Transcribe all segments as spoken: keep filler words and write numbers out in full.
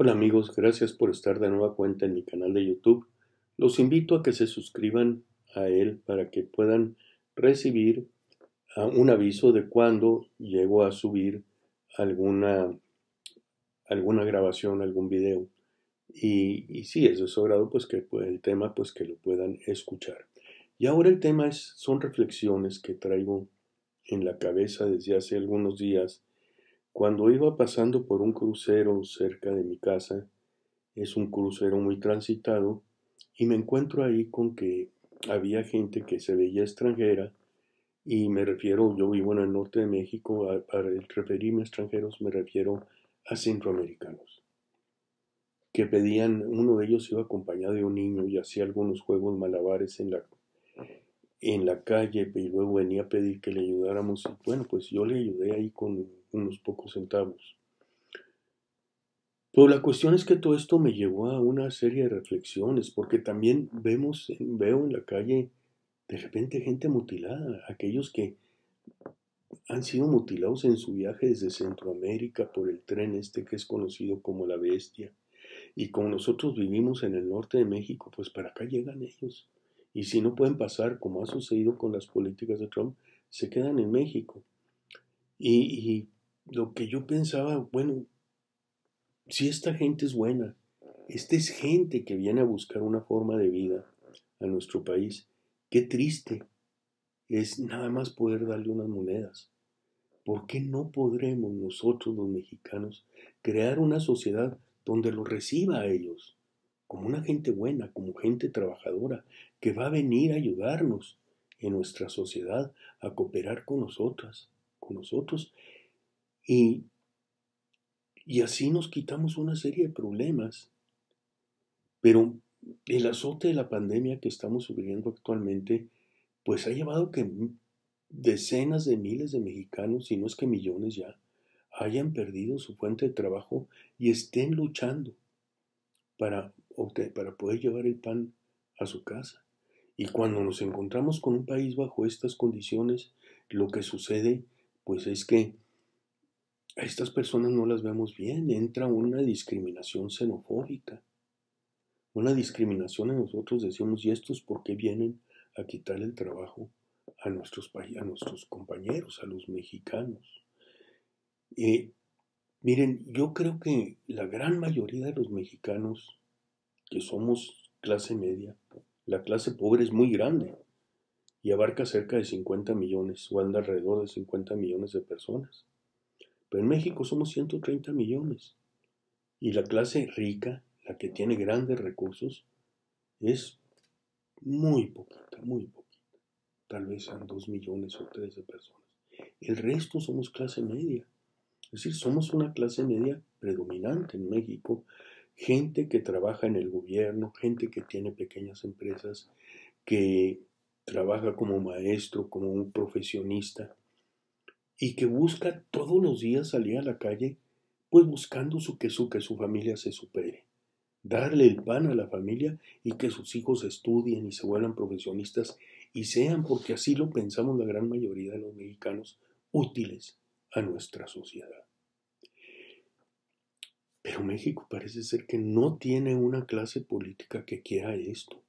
Hola amigos, gracias por estar de nueva cuenta en mi canal de YouTube. Los invito a que se suscriban a él para que puedan recibir un aviso de cuando llego a subir alguna, alguna grabación, algún video. Y, y si es de su agrado, pues que pues, el tema, pues que lo puedan escuchar. Y ahora el tema es, son reflexiones que traigo en la cabeza desde hace algunos días. Cuando iba pasando por un crucero cerca de mi casa, es un crucero muy transitado, y me encuentro ahí con que había gente que se veía extranjera, y me refiero, yo vivo en el norte de México, para referirme a extranjeros me refiero a centroamericanos, que pedían, uno de ellos iba acompañado de un niño y hacía algunos juegos malabares en la, en la calle, y luego venía a pedir que le ayudáramos, y bueno, pues yo le ayudé ahí con unos pocos centavos. Pero la cuestión es que todo esto me llevó a una serie de reflexiones, porque también vemos, veo en la calle de repente gente mutilada, aquellos que han sido mutilados en su viaje desde Centroamérica por el tren este que es conocido como la Bestia. Y como nosotros vivimos en el norte de México, pues para acá llegan ellos. Y si no pueden pasar, como ha sucedido con las políticas de Trump, se quedan en México. Y, y lo que yo pensaba, bueno, si esta gente es buena, esta es gente que viene a buscar una forma de vida a nuestro país, qué triste es nada más poder darle unas monedas. ¿Por qué no podremos nosotros los mexicanos crear una sociedad donde los reciba a ellos? Como una gente buena, como gente trabajadora, que va a venir a ayudarnos en nuestra sociedad, a cooperar con nosotras. nosotros y, y así nos quitamos una serie de problemas, pero el azote de la pandemia que estamos sufriendo actualmente pues ha llevado que decenas de miles de mexicanos, si no es que millones ya, hayan perdido su fuente de trabajo y estén luchando para, para poder llevar el pan a su casa. Y cuando nos encontramos con un país bajo estas condiciones, lo que sucede pues es que a estas personas no las vemos bien, entra una discriminación xenofóbica, una discriminación en nosotros, decimos, ¿y estos por qué vienen a quitar el trabajo a nuestros, a nuestros compañeros, a los mexicanos? Eh, miren, yo creo que la gran mayoría de los mexicanos que somos clase media, la clase pobre es muy grande, y abarca cerca de cincuenta millones, o anda alrededor de cincuenta millones de personas. Pero en México somos ciento treinta millones. Y la clase rica, la que tiene grandes recursos, es muy poquita, muy poquita. Tal vez sean dos millones o tres de personas. El resto somos clase media. Es decir, somos una clase media predominante en México. Gente que trabaja en el gobierno, gente que tiene pequeñas empresas, que trabaja como maestro, como un profesionista, y que busca todos los días salir a la calle, pues buscando su, que, su, que su familia se supere, darle el pan a la familia y que sus hijos estudien y se vuelvan profesionistas y sean, porque así lo pensamos la gran mayoría de los mexicanos, útiles a nuestra sociedad. Pero México parece ser que no tiene una clase política que quiera esto.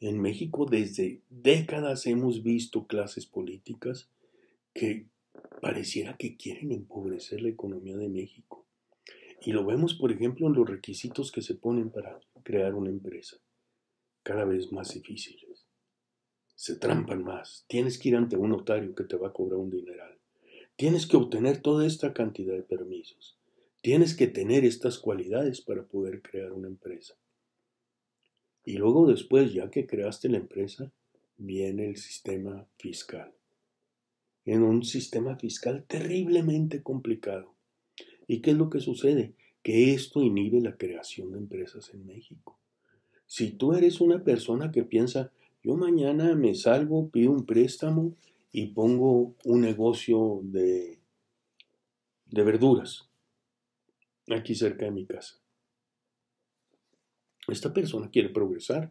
En México desde décadas hemos visto clases políticas que pareciera que quieren empobrecer la economía de México. Y lo vemos, por ejemplo, en los requisitos que se ponen para crear una empresa. Cada vez más difíciles. Se trampan más. Tienes que ir ante un notario que te va a cobrar un dineral. Tienes que obtener toda esta cantidad de permisos. Tienes que tener estas cualidades para poder crear una empresa. Y luego después, ya que creaste la empresa, viene el sistema fiscal. En un sistema fiscal terriblemente complicado. ¿Y qué es lo que sucede? Que esto inhibe la creación de empresas en México. Si tú eres una persona que piensa, yo mañana me salgo, pido un préstamo y pongo un negocio de, de verduras aquí cerca de mi casa. Esta persona quiere progresar,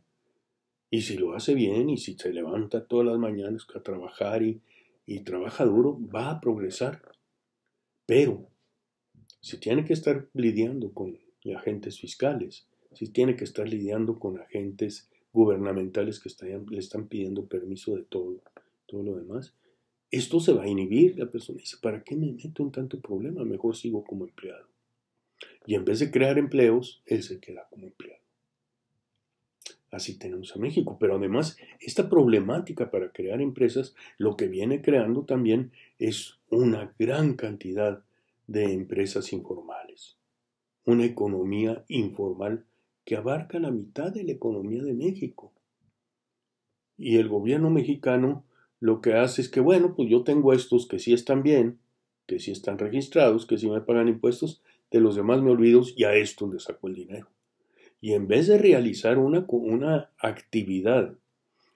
y si lo hace bien, y si se levanta todas las mañanas a trabajar y, y trabaja duro, va a progresar. Pero si tiene que estar lidiando con y agentes fiscales, si tiene que estar lidiando con agentes gubernamentales que están, le están pidiendo permiso de todo, todo lo demás, esto se va a inhibir. La persona dice, ¿para qué me meto en tanto problema? Mejor sigo como empleado. Y en vez de crear empleos, él se queda como empleado. Así tenemos a México. Pero además, esta problemática para crear empresas, lo que viene creando también es una gran cantidad de empresas informales. Una economía informal que abarca la mitad de la economía de México. Y el gobierno mexicano lo que hace es que, bueno, pues yo tengo estos que sí están bien, que sí están registrados, que sí me pagan impuestos, de los demás me olvido y a esto le saco el dinero. Y en vez de realizar una, una actividad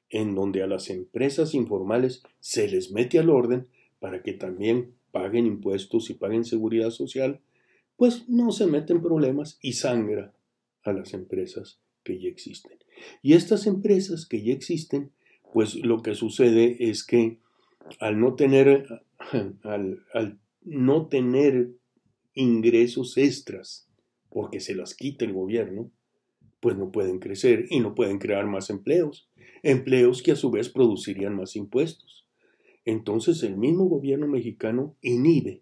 en donde a las empresas informales se les mete al orden para que también paguen impuestos y paguen seguridad social, pues no se meten problemas y sangra a las empresas que ya existen. Y estas empresas que ya existen, pues lo que sucede es que al no tener, al, al no tener ingresos extras, porque se las quita el gobierno, pues no pueden crecer y no pueden crear más empleos, empleos que a su vez producirían más impuestos. Entonces el mismo gobierno mexicano inhibe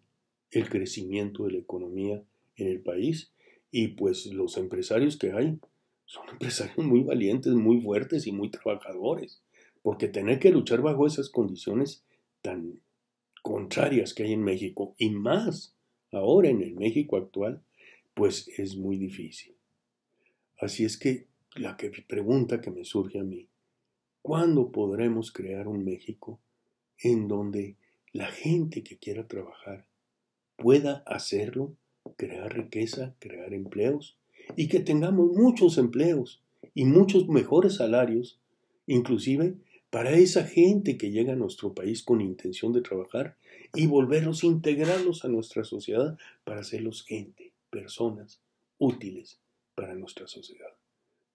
el crecimiento de la economía en el país y pues los empresarios que hay son empresarios muy valientes, muy fuertes y muy trabajadores, porque tener que luchar bajo esas condiciones tan contrarias que hay en México y más ahora en el México actual, pues es muy difícil. Así es que la que pregunta que me surge a mí, ¿cuándo podremos crear un México en donde la gente que quiera trabajar pueda hacerlo, crear riqueza, crear empleos, y que tengamos muchos empleos y muchos mejores salarios, inclusive para esa gente que llega a nuestro país con intención de trabajar y volverlos, integrarlos a nuestra sociedad para hacerlos gente, personas útiles para nuestra sociedad?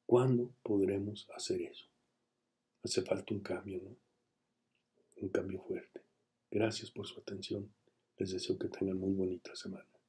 ¿Cuándo podremos hacer eso? Hace falta un cambio, ¿no? Un cambio fuerte. Gracias por su atención. Les deseo que tengan muy bonita semana.